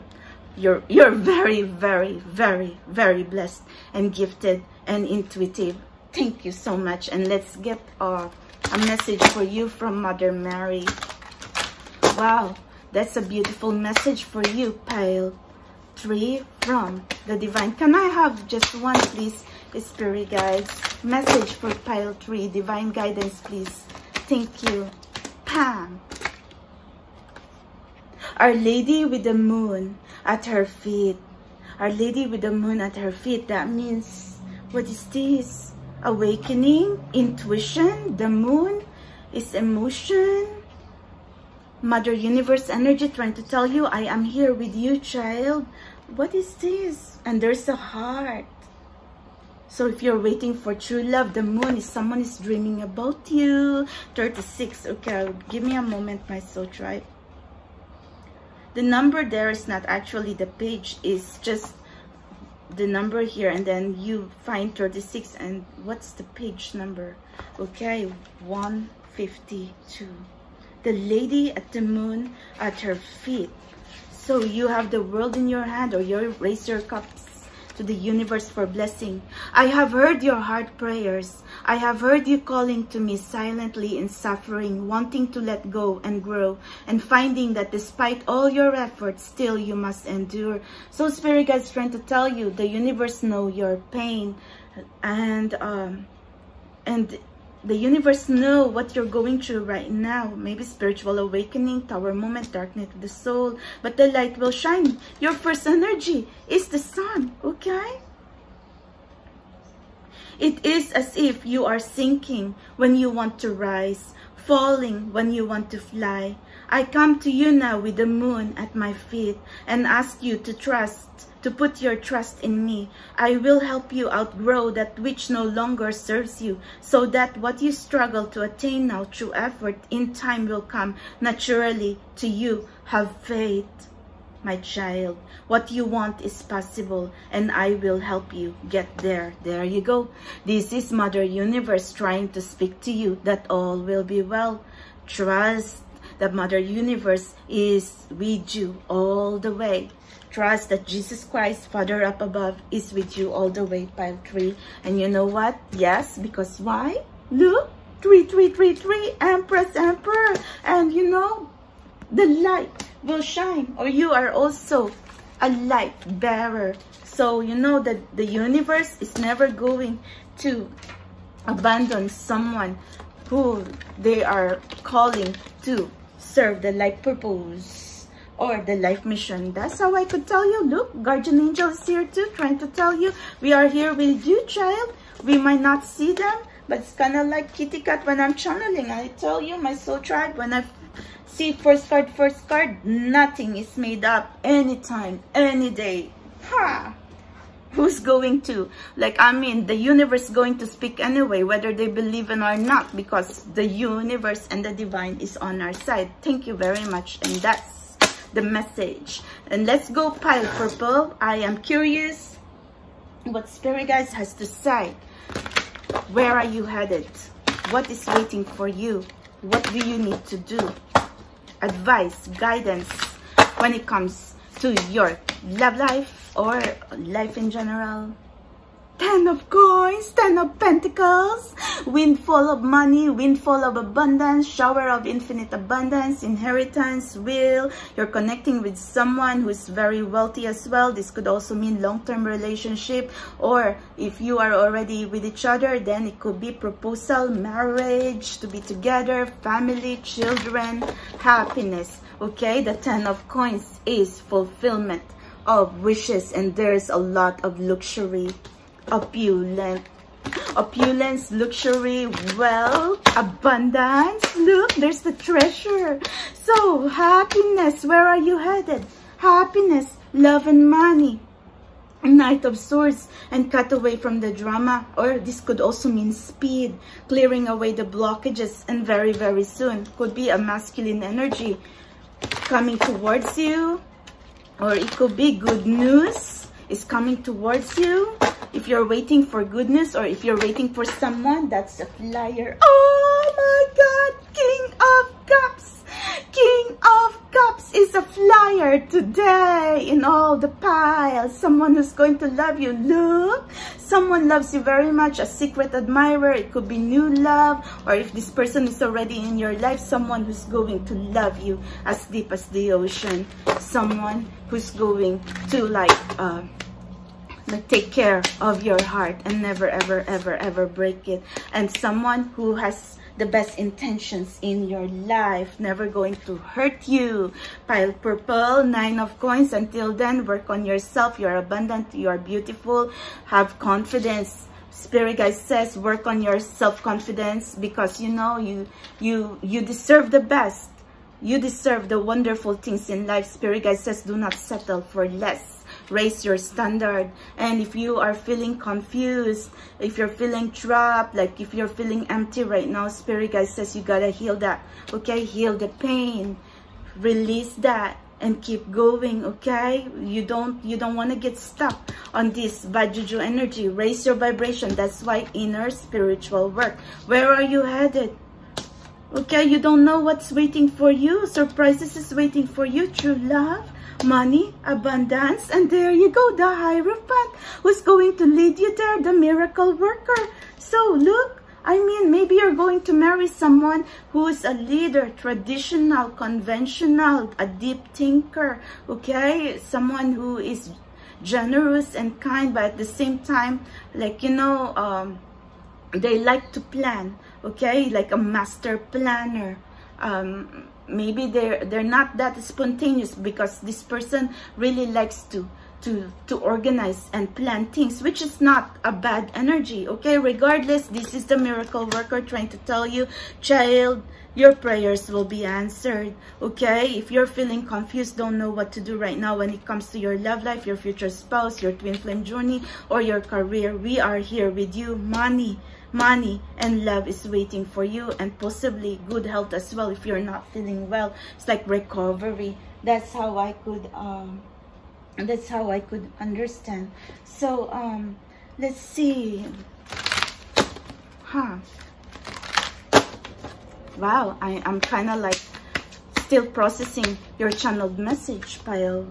you're, you're very, very, very, very blessed and gifted and intuitive. Thank you so much. And let's get uh, a message for you from Mother Mary. Wow, that's a beautiful message for you, Pile Tree, from the divine. Can I have just one, please? Spirit guides, message for Pile Tree, divine guidance, please. Thank you. Pam. Our Lady with the Moon at her feet. Our Lady with the Moon at her feet. That means, what is this? Awakening, intuition. The moon is emotion. Mother Universe energy trying to tell you, I am here with you, child. What is this? And there's a heart. So if you're waiting for true love, the moon is someone is dreaming about you. thirty-six. Okay, give me a moment, my soul tribe. The number there is not actually the page. It's just the number here. And then you find thirty-six. And what's the page number? Okay, one fifty-two. The Lady at the Moon at her feet. So you have the world in your hand, or your razor cups to the universe for blessing. I have heard your heart prayers. I have heard you calling to me silently in suffering, wanting to let go and grow, and finding that despite all your efforts, still you must endure. So Spirit guides trying to tell you, the universe know your pain, and um, and the universe know what you're going through right now. Maybe spiritual awakening, tower moment, darkness of the soul. But the light will shine. Your first energy is the sun, okay? It is as if you are sinking when you want to rise, falling when you want to fly. I come to you now with the moon at my feet and ask you to trust, to put your trust in me. I will help you outgrow that which no longer serves you, so that what you struggle to attain now through effort in time will come naturally to you. Have faith, my child. What you want is possible, and I will help you get there. There you go. This is Mother Universe trying to speak to you that all will be well. Trust that Mother Universe is with you all the way. Trust that Jesus Christ, Father up above, is with you all the way, Pile Tree. And you know what? Yes, because why? Look, three, three, three, three, Empress, Emperor. And you know, the light will shine. Or you are also a light bearer. So you know that the universe is never going to abandon someone who they are calling to serve the life purpose or the life mission. That's how I could tell you. Look, guardian angel is here too, trying to tell you, we are here with you, child. We might not see them, but it's kind of like kitty cat when I'm channeling. I tell you, my soul tribe, when I see first card, first card, nothing is made up. Anytime, any day. Ha! Who's going to? Like, I mean, the universe going to speak anyway, whether they believe in or not, because the universe and the divine is on our side. Thank you very much. And that's the message. And let's go pile purple. I am curious what spirit guys has to say. Where are you headed? What is waiting for you? What do you need to do? Advice, guidance when it comes to your love life or life in general. Ten of coins, ten of pentacles, windfall of money, windfall of abundance, shower of infinite abundance, inheritance, will. You're connecting with someone who's very wealthy as well. This could also mean long-term relationship, or if you are already with each other, then it could be proposal, marriage, to be together, family, children, happiness. Okay, the ten of coins is fulfillment of wishes, and there's a lot of luxury, opulence, opulence, luxury, wealth, abundance. Look, there's the treasure. So happiness, where are you headed? Happiness, love and money, Knight of Swords, and cut away from the drama, or this could also mean speed, clearing away the blockages, and very very soon. Could be a masculine energy coming towards you, or it could be good news is coming towards you. If you're waiting for goodness, or if you're waiting for someone, that's a flyer. Oh my God, King of Cups. King of Cups is a flyer today in all the piles. Someone who's going to love you. Look, someone loves you very much, a secret admirer. It could be new love, or if this person is already in your life, someone who's going to love you as deep as the ocean. Someone who's going to like... Uh, Like take care of your heart and never ever ever ever break it, and someone who has the best intentions in your life, never going to hurt you. Pile purple, nine of coins. Until then, work on yourself. You're abundant, you're beautiful, have confidence. Spirit guide says work on your self-confidence, because you know you you you deserve the best. You deserve the wonderful things in life. Spirit guide says do not settle for less. Raise your standard. And if you are feeling confused, if you're feeling trapped, like if you're feeling empty right now, Spirit guide says you gotta heal that. Okay, heal the pain, release that, and keep going. Okay, you don't you don't want to get stuck on this bad juju energy. Raise your vibration. That's why inner spiritual work. Where are you headed? Okay, you don't know what's waiting for you. Surprises is waiting for you. True love, money, abundance, and there you go, the Hierophant who's going to lead you there, the miracle worker. So look, I mean, maybe you're going to marry someone who is a leader, traditional, conventional, a deep thinker. Okay, someone who is generous and kind, but at the same time, like, you know, um they like to plan. Okay, like a master planner. um Maybe they're they're not that spontaneous, because this person really likes to to to organize and plan things, which is not a bad energy. Okay, regardless, this is the miracle worker trying to tell you, child, your prayers will be answered. Okay, if you're feeling confused, don't know what to do right now when it comes to your love life, your future spouse, your twin flame journey, or your career, we are here with you. Money, money and love is waiting for you, and possibly good health as well if you're not feeling well. It's like recovery. That's how I could um that's how I could understand. So um let's see. Huh. Wow, I am kind of like still processing your channeled message, Pile.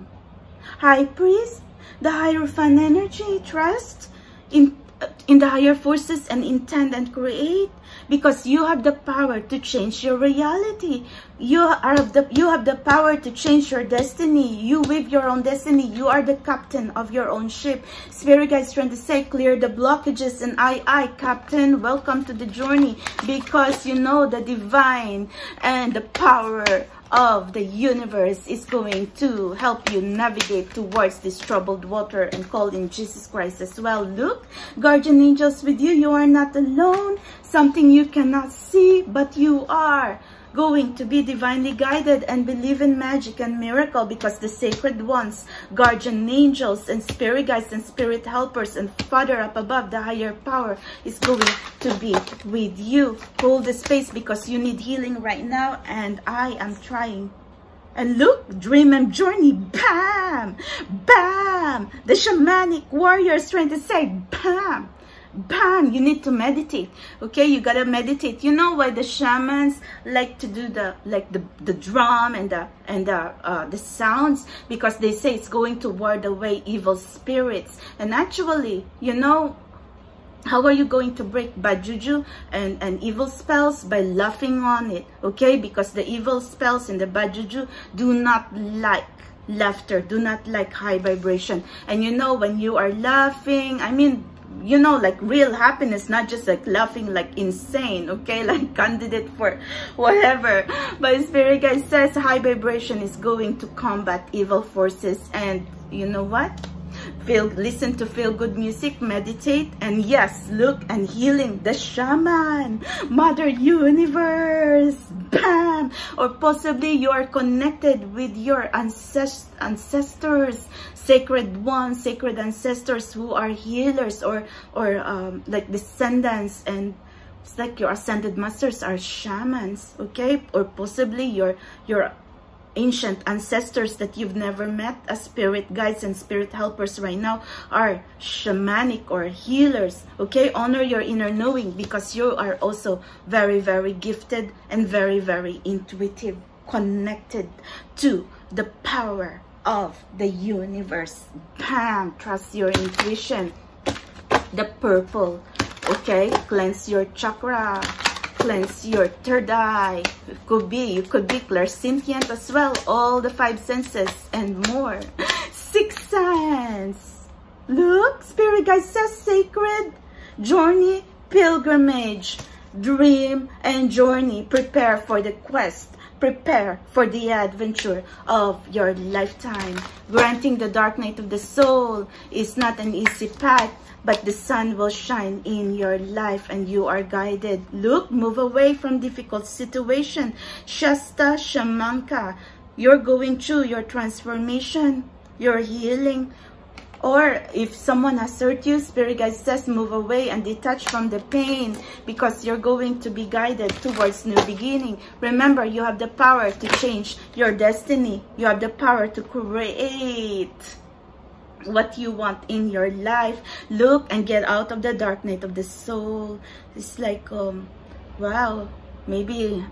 High Priest, the Hierophant energy, trust in in the higher forces and intend and create. because you have the power to change your reality. You are the you have the power to change your destiny. You with your own destiny. You are the captain of your own ship. Spirit guides trying to say, clear the blockages, and I, I, captain, welcome to the journey, because you know the divine and the power of the universe is going to help you navigate towards this troubled water, and call in Jesus Christ as well. Look, guardian angels with you. You are not alone. Something you cannot see, but you are going to be divinely guided, and believe in magic and miracle, because the sacred ones, guardian angels and spirit guides and spirit helpers and Father up above, the higher power, is going to be with you. Hold the space because you need healing right now, and I am trying. And look, dream and journey, bam, bam. The shamanic warriors trying to say, bam, bam, you need to meditate. Okay, you gotta meditate. You know why the shamans like to do the like the the drum and the and the uh the sounds? Because they say it's going to ward away evil spirits. And actually, you know, how are you going to break bad juju and, and evil spells? By laughing on it, okay? Because the evil spells and the bad juju do not like laughter, do not like high vibration. And you know, when you are laughing, I mean, you know, like real happiness, not just like laughing like insane, okay, like candidate for whatever. But spirit guide says high vibration is going to combat evil forces. And you know what? Feel, listen to feel good music, meditate, and yes, look, and healing, the shaman, Mother Universe, bam. Or possibly you are connected with your ancest ancestors, sacred ones, sacred ancestors who are healers, or or um, like descendants, and it's like your ascended masters are shamans, okay? Or possibly your your ancient ancestors that you've never met as spirit guides and spirit helpers right now are shamanic or healers, okay? Honor your inner knowing, because you are also very, very gifted and very, very intuitive, connected to the power of the universe. Bam! Trust your intuition. The purple, okay? Cleanse your chakra. Cleanse your third eye. It could be, you could be clairsentient as well, all the five senses and more. Sixth sense. Look, spirit guide says sacred journey, pilgrimage, dream and journey. Prepare for the quest. Prepare for the adventure of your lifetime. Granting the dark night of the soul is not an easy path, but the sun will shine in your life and you are guided. Look, move away from difficult situation. Shasta Shamanka, you're going through your transformation, your healing. Or if someone has hurt you, spirit guide says move away and detach from the pain, because you're going to be guided towards new beginning. Remember, you have the power to change your destiny. You have the power to create what you want in your life. Look, and get out of the dark night of the soul. It's like, um, wow, maybe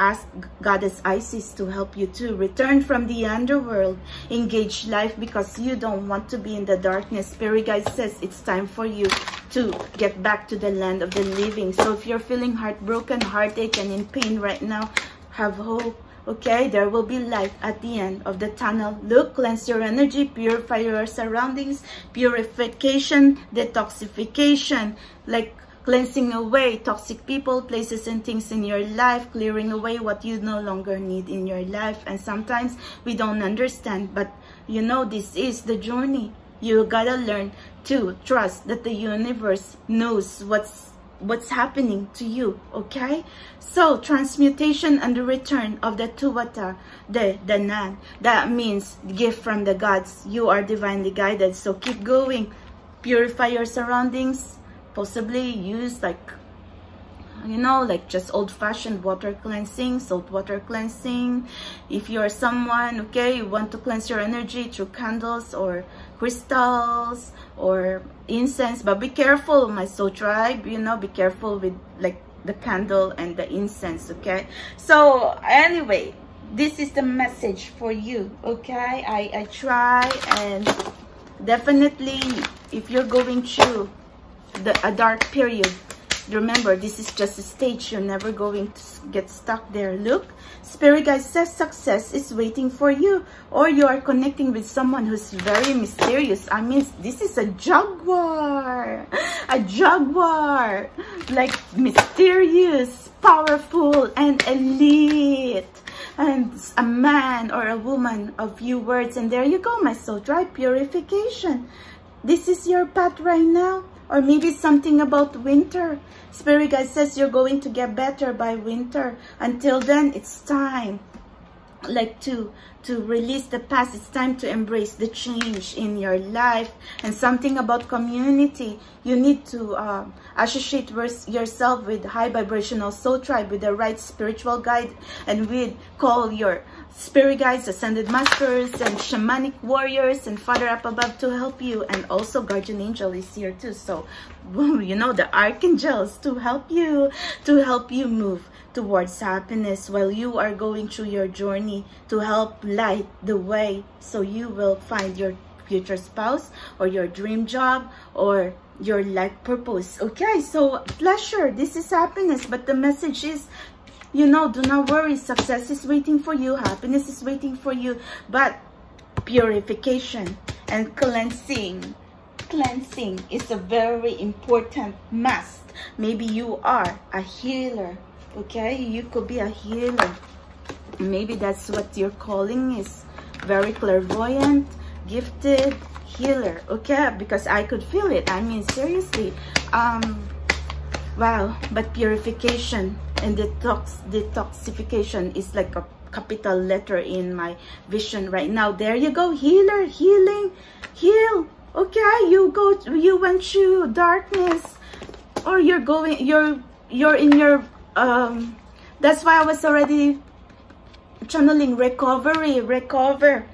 ask Goddess Isis to help you too. Return from the underworld. Engage life, because you don't want to be in the darkness. Spirit guide says it's time for you to get back to the land of the living. So if you're feeling heartbroken, heartache, and in pain right now, have hope. Okay, there will be light at the end of the tunnel. Look, cleanse your energy, purify your surroundings, purification, detoxification, like cleansing away toxic people, places, and things in your life, clearing away what you no longer need in your life. And sometimes we don't understand, but you know, this is the journey. You gotta learn to trust that the universe knows what's what's happening to you, okay? So transmutation and the return of the Tuwata, the Danan, that means gift from the gods. You are divinely guided, so keep going. Purify your surroundings, possibly use like, you know, like just old-fashioned water cleansing, salt water cleansing. If you're someone, okay, you want to cleanse your energy through candles or crystals or incense, but be careful, my soul tribe, you know, be careful with like the candle and the incense, okay? So anyway, this is the message for you, okay? I, I try, and definitely if you're going through the, a dark period, Remember, this is just a stage. You're never going to get stuck there. Look, Spirit Guide says success is waiting for you, or you are connecting with someone who's very mysterious. I mean, this is a jaguar, a jaguar, like mysterious, powerful, and elite. And a man or a woman of few words. And there you go, my soul tribe, purification. This is your path right now. Or maybe something about winter. Spirit Guide says you're going to get better by winter. Until then, it's time like to to release the past. It's time to embrace the change in your life. And something about community. You need to uh, associate yourself with high vibrational soul tribe, with the right spiritual guide, and with call your spirit guides, ascended masters, and shamanic warriors, and Father up above to help you. And also guardian angel is here too, so you know, the archangels to help you to help you move towards happiness while you are going through your journey, to help light the way so you will find your future spouse or your dream job or your life purpose. Okay, so pleasure, this is happiness, but the message is, you know, do not worry. Success is waiting for you. Happiness is waiting for you. But purification and cleansing, cleansing is a very important must. Maybe you are a healer. Okay, you could be a healer. Maybe that's what your calling is. Very clairvoyant, gifted healer. Okay, because I could feel it. I mean, seriously. Um, wow. But purification and detox detoxification is like a capital letter in my vision right now. There you go, healer, healing, heal. Okay, you go, you went through darkness, or you're going, you're you're in your um that's why I was already channeling recovery, recover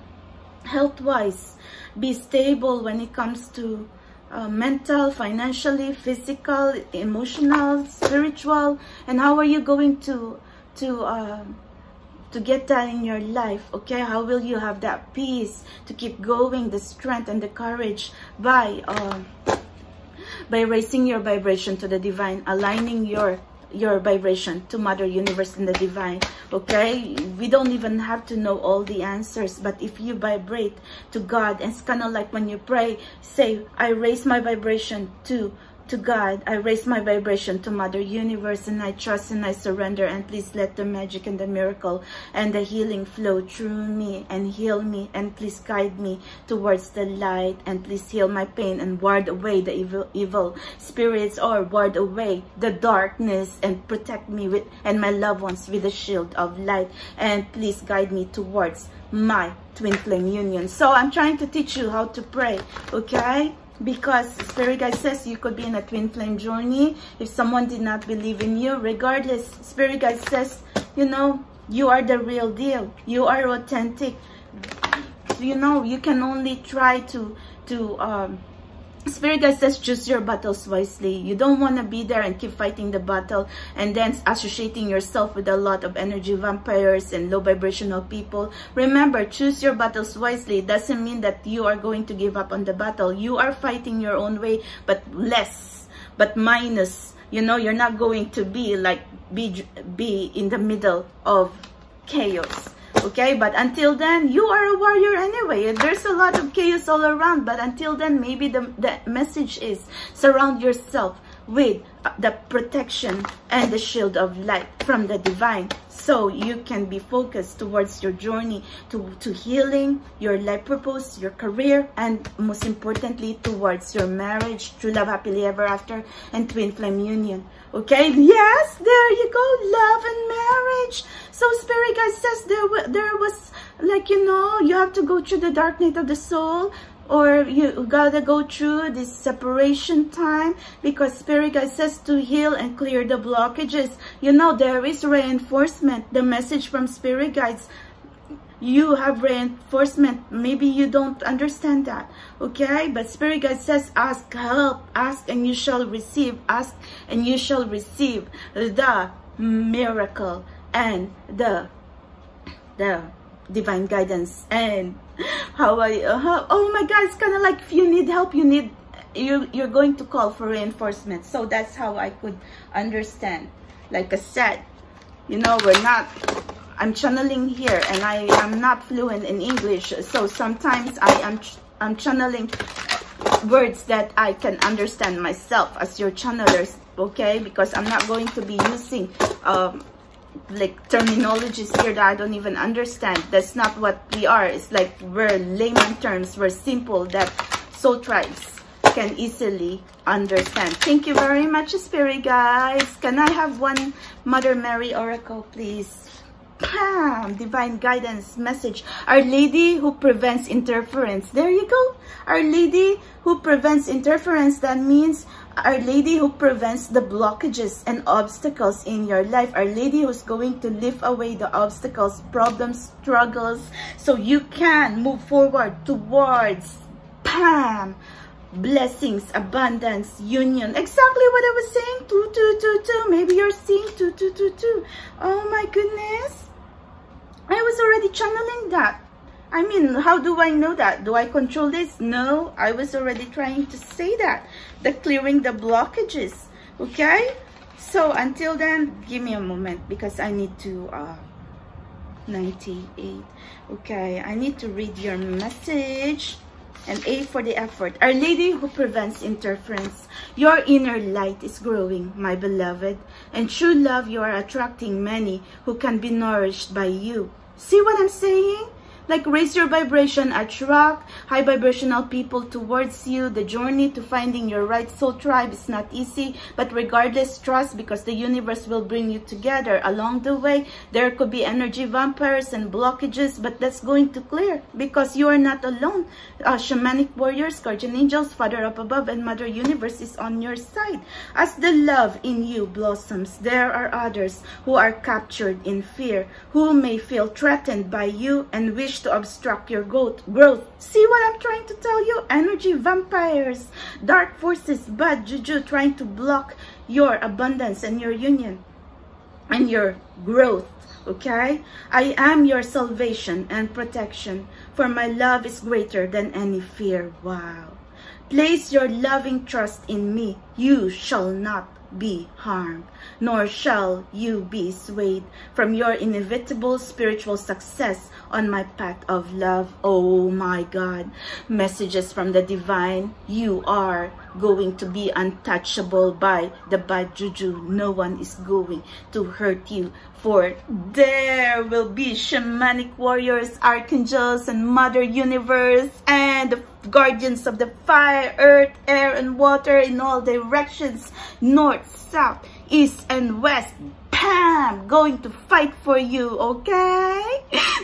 health wise be stable when it comes to Uh, mental, financially, physical, emotional, spiritual. And how are you going to to uh, to get that in your life? Okay, how will you have that peace to keep going, the strength and the courage, by uh, by raising your vibration to the divine, aligning your your vibration to Mother Universe and the divine. Okay, we don't even have to know all the answers, but if you vibrate to God, and it's kind of like when you pray, say, I raise my vibration to to God, I raise my vibration to Mother Universe, and I trust and I surrender, and please let the magic and the miracle and the healing flow through me and heal me, and please guide me towards the light, and please heal my pain and ward away the evil evil spirits, or ward away the darkness, and protect me with and my loved ones with the shield of light, and please guide me towards my twin flame union. So I'm trying to teach you how to pray, okay? Because Spirit Guide says you could be in a twin flame journey. If someone did not believe in you, regardless, Spirit Guide says, you know, you are the real deal. You are authentic. You know, you can only try to, to, um, Spirit Guide says choose your battles wisely. You don't want to be there and keep fighting the battle and then associating yourself with a lot of energy vampires and low vibrational people. Remember, choose your battles wisely. It doesn't mean that you are going to give up on the battle. You are fighting your own way, but less, but minus. You know, you're not going to be like, be, be in the middle of chaos. Okay, but until then, you are a warrior anyway. There's a lot of chaos all around, but until then, maybe the, the message is surround yourself with the protection and the shield of light from the divine, so you can be focused towards your journey to, to healing, your life purpose, your career, and most importantly, towards your marriage, true love, happily ever after, and twin flame union. Okay, yes, there you go, love and marriage. So Spirit Guide says there, there was like, you know, you have to go through the dark night of the soul, or you gotta go through this separation time, because Spirit Guide says to heal and clear the blockages. You know, there is reinforcement. The message from Spirit Guides, you have reinforcement. Maybe you don't understand that, okay? But Spirit Guide says ask help, ask and you shall receive, ask and you shall receive the miracle and the the divine guidance. And how I uh, oh my God, it's kind of like if you need help, you need you're, you're going to call for reinforcement. So that's how I could understand. Like I said, you know, we're not, I'm channeling here and I am not fluent in English. So sometimes I am, I'm channeling words that I can understand myself as your channelers, okay? Because I'm not going to be using um, like terminologies here that I don't even understand. That's not what we are. It's like we're layman terms, we're simple, that soul tribes can easily understand. Thank you very much, Spirit guys. Can I have one Mother Mary Oracle, please? Bam! Divine guidance message. Our Lady who prevents interference. There you go. Our Lady who prevents interference. That means Our Lady who prevents the blockages and obstacles in your life. Our Lady who's going to lift away the obstacles, problems, struggles, so you can move forward towards, bam, blessings, abundance, union. Exactly what I was saying. Two, two, two, two. Maybe you're seeing two, two, two, two. Oh my goodness. I was already channeling that. I mean, how do I know that? Do I control this? No, I was already trying to say that. The clearing the blockages. Okay? So, until then, give me a moment because I need to... Uh, ninety-eight. Okay, I need to read your message. And A for the effort. Our Lady who prevents interference. Your inner light is growing, my beloved. And true love, you are attracting many who can be nourished by you. See what I'm saying? Like, raise your vibration, attract high vibrational people towards you. The journey to finding your right soul tribe is not easy, but regardless, trust, because the universe will bring you together. Along the way, there could be energy vampires and blockages, but that's going to clear because you are not alone. Uh, shamanic warriors, guardian angels, Father up above, and Mother Universe is on your side. As the love in you blossoms, there are others who are captured in fear, who may feel threatened by you and wish to obstruct your growth. See what I'm trying to tell you? Energy vampires, dark forces, bad juju trying to block your abundance and your union and your growth. Okay? I am your salvation and protection, for my love is greater than any fear. Wow. Place your loving trust in me. You shall not be harmed, nor shall you be swayed from your inevitable spiritual success on my path of love. Oh my God, messages from the divine. You are going to be untouchable by the bad juju. No one is going to hurt you, for there will be shamanic warriors, archangels, and Mother Universe, and the guardians of the fire, earth, air, and water in all directions, north, south, east, and west. Bam! Going to fight for you, okay?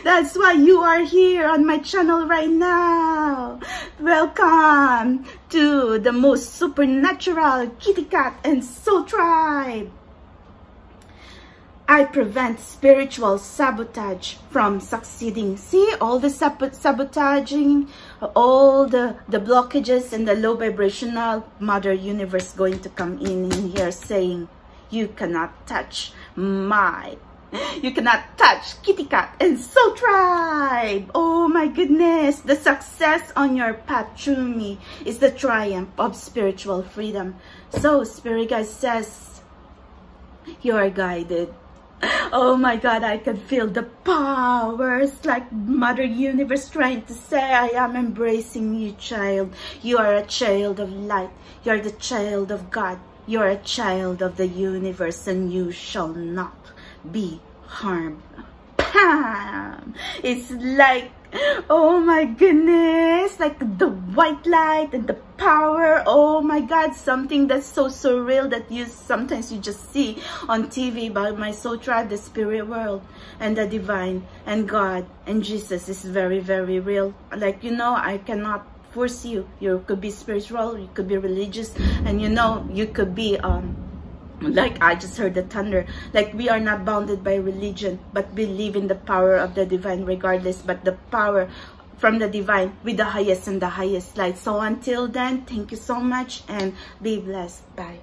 That's why you are here on my channel right now. Welcome to the most supernatural kitty cat and soul tribe. I prevent spiritual sabotage from succeeding. See, all the sab sabotaging, all the, the blockages and the low vibrational. Mother Universe going to come in, in here saying, you cannot touch my, you cannot touch kitty cat and soul tribe. Oh my goodness. The success on your path through me is the triumph of spiritual freedom. So Spirit Guide says, you are guided. Oh my God, I can feel the powers, like Mother Universe trying to say, I am embracing you, child. You are a child of light. You are the child of God. You are a child of the universe, and you shall not be harmed. Bam! It's like, oh my goodness, like the white light and the power. Oh my God, something that's so surreal that you sometimes you just see on T V. By my soul tribe, the spirit world and the divine and God and Jesus is very, very real. Like, you know, I cannot force you. You could be spiritual, you could be religious, and you know, you could be um like, I just heard the thunder. Like, we are not bounded by religion, but believe in the power of the divine regardless, but the power from the divine with the highest and the highest light. So until then, thank you so much and be blessed. Bye.